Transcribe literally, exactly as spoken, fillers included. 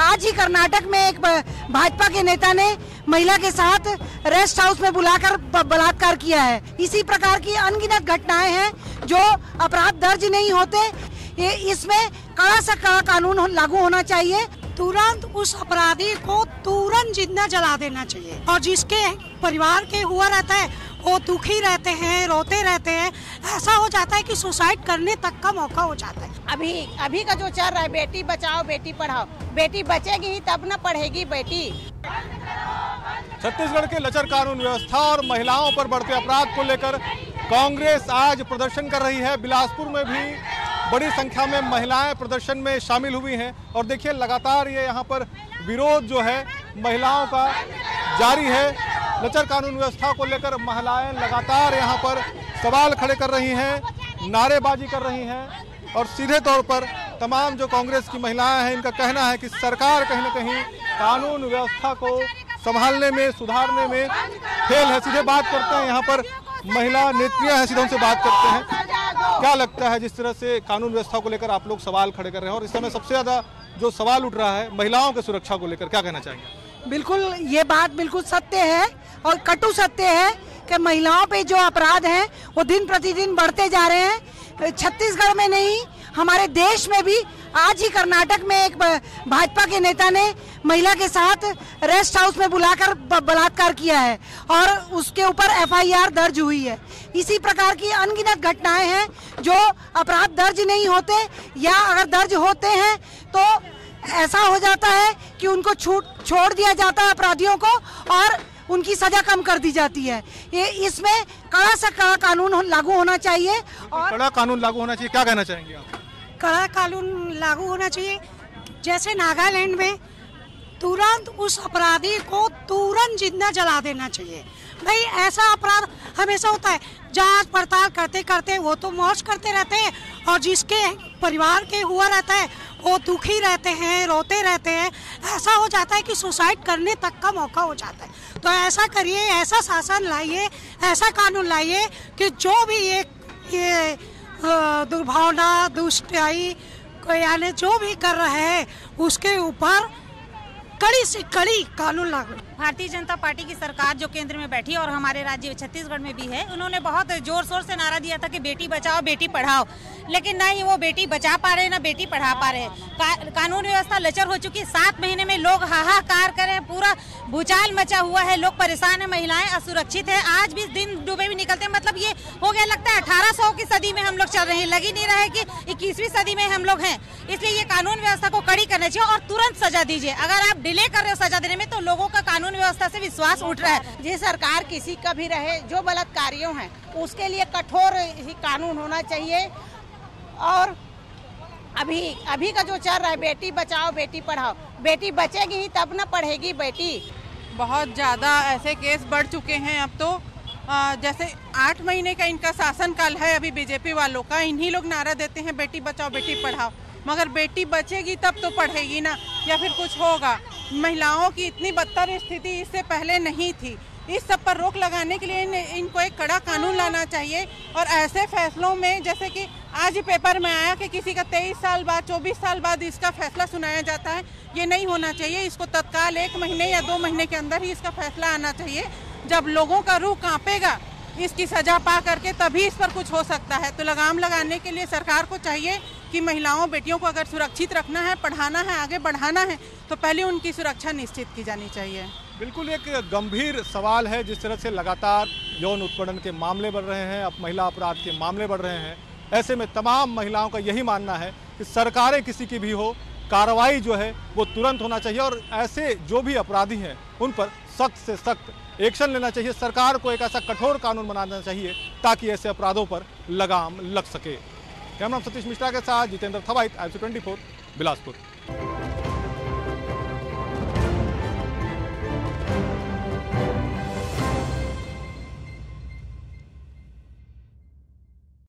आज ही कर्नाटक में एक भाजपा के नेता ने महिला के साथ रेस्ट हाउस में बुलाकर बलात्कार किया है। इसी प्रकार की अनगिनत घटनाएं हैं जो अपराध दर्ज नहीं होते। ये इसमें कड़ा सा कड़ा कानून लागू होना चाहिए। तुरंत उस अपराधी को तुरंत जिंदा जला देना चाहिए। और जिसके परिवार के हुआ रहता है वो दुखी रहते हैं, रोते रहते हैं। ऐसा हो जाता है कि सुसाइड करने तक का मौका हो जाता है। अभी अभी का जो चल रहा है बेटी बचाओ बेटी पढ़ाओ, बेटी बचेगी ही तब न पढ़ेगी बेटी। छत्तीसगढ़ के लचर कानून व्यवस्था और महिलाओं पर बढ़ते अपराध को लेकर कांग्रेस आज प्रदर्शन कर रही है। बिलासपुर में भी बड़ी संख्या में महिलाएं प्रदर्शन में शामिल हुई हैं और देखिए लगातार ये यहाँ पर विरोध जो है महिलाओं का जारी है। लचर कानून व्यवस्था को लेकर महिलाएं लगातार यहाँ पर सवाल खड़े कर रही हैं, नारेबाजी कर रही हैं और सीधे तौर पर तमाम जो कांग्रेस की महिलाएं हैं इनका कहना है कि सरकार कहीं ना कहीं कानून व्यवस्था को संभालने में, सुधारने में फेल है। सीधे बात करते हैं, यहाँ पर महिला नेत्रियां हैं, सीधे उनसे बात करते हैं। क्या लगता है जिस तरह से कानून व्यवस्था को लेकर आप लोग सवाल खड़े कर रहे हैं और इस समय सबसे ज्यादा जो सवाल उठ रहा है महिलाओं की सुरक्षा को लेकर, क्या कहना चाहेंगे? बिल्कुल, ये बात बिल्कुल सत्य है और कटु सत्य है कि महिलाओं पे जो अपराध हैं वो दिन प्रतिदिन बढ़ते जा रहे हैं। छत्तीसगढ़ में नहीं, हमारे देश में भी। आज ही कर्नाटक में एक भाजपा के नेता ने महिला के साथ रेस्ट हाउस में बुलाकर बलात्कार किया है और उसके ऊपर एफ आई आर दर्ज हुई है। इसी प्रकार की अनगिनत घटनाएं हैं जो अपराध दर्ज नहीं होते, या अगर दर्ज होते हैं तो ऐसा हो जाता है कि उनको छूट छोड़ दिया जाता है अपराधियों को और उनकी सजा कम कर दी जाती है। ये इसमें कड़ा सा कड़ा कानून लागू होना चाहिए। और कड़ा कानून लागू होना चाहिए, क्या कहना चाहेंगे आप? कड़ा कानून लागू होना चाहिए जैसे नागालैंड में तुरंत उस अपराधी को तुरंत जिंदा जला देना चाहिए। भाई ऐसा अपराध हमेशा होता है, जांच पड़ताल करते करते वो तो मौज करते रहते हैं और जिसके परिवार के हुआ रहता है वो दुखी रहते हैं, रोते रहते हैं। ऐसा हो जाता है कि सुसाइड करने तक का मौका हो जाता है। तो ऐसा करिए, ऐसा शासन लाइए, ऐसा कानून लाइए कि जो भी ये ये दुर्भावना, दुष्टाई को यानी जो भी कर रहे हैं उसके ऊपर कड़ी से कड़ी कानून लागू। भारतीय जनता पार्टी की सरकार जो केंद्र में बैठी और हमारे राज्य छत्तीसगढ़ में भी है, उन्होंने बहुत जोर शोर से नारा दिया था कि बेटी बचाओ बेटी पढ़ाओ, लेकिन ना ही वो बेटी बचा पा रहे ना बेटी पढ़ा पा रहे। का, कानून व्यवस्था लचर हो चुकी है। सात महीने में लोग हाहाकार कर रहे हैं, पूरा भूचाल मचा हुआ है, लोग परेशान है, महिलाएं असुरक्षित है। आज भी दिन डूबे भी निकलते हैं। मतलब ये हो गया, लगता है अठारह सौ की सदी में हम लोग चल रहे हैं। लग ही नहीं रहा है कि इक्कीसवीं सदी में हम लोग हैं। इसलिए ये कानून व्यवस्था को कड़ी करना चाहिए और तुरंत सजा दीजिए। अगर आप डिले कर रहे हो सजा देने में तो लोगों का कानून व्यवस्था से विश्वास उठ रहा है। ये सरकार किसी का भी रहे, जो बलात्कारियों हैं उसके लिए कठोर ही कानून होना चाहिए। और अभी अभी का जो चल रहा है बेटी बचाओ बेटी पढ़ाओ, बेटी बचेगी ही तब न पढ़ेगी बेटी। बहुत ज़्यादा ऐसे केस बढ़ चुके हैं अब तो। आ, जैसे आठ महीने का इनका शासनकाल है अभी बीजेपी वालों का। इन्हीं लोग नारा देते हैं बेटी बचाओ बेटी पढ़ाओ, मगर बेटी बचेगी तब तो पढ़ेगी ना या फिर कुछ होगा। महिलाओं की इतनी बदतर स्थिति इससे पहले नहीं थी। इस सब पर रोक लगाने के लिए इन, इनको एक कड़ा कानून लाना चाहिए। और ऐसे फैसलों में जैसे कि आज ही पेपर में आया कि किसी का तेईस साल बाद, चौबीस साल बाद इसका फैसला सुनाया जाता है, ये नहीं होना चाहिए। इसको तत्काल एक महीने या दो महीने के अंदर ही इसका फैसला आना चाहिए। जब लोगों का रूह कांपेगा इसकी सजा पा करके तभी इस पर कुछ हो सकता है। तो लगाम लगाने के लिए सरकार को चाहिए कि महिलाओं बेटियों को अगर सुरक्षित रखना है, पढ़ाना है, आगे बढ़ाना है तो पहले उनकी सुरक्षा निश्चित की जानी चाहिए। बिल्कुल एक गंभीर सवाल है। जिस तरह से लगातार यौन उत्पीड़न के मामले बढ़ रहे हैं, अब महिला अपराध के मामले बढ़ रहे हैं, ऐसे में तमाम महिलाओं का यही मानना है कि सरकारें किसी की भी हो, कार्रवाई जो है वो तुरंत होना चाहिए और ऐसे जो भी अपराधी हैं उन पर सख्त से सख्त एक्शन लेना चाहिए। सरकार को एक ऐसा कठोर कानून बनाना चाहिए ताकि ऐसे अपराधों पर लगाम लग सके। कैमरा सतीश मिश्रा के साथ Jitendra Thawait, I C twenty four, Bilaspur.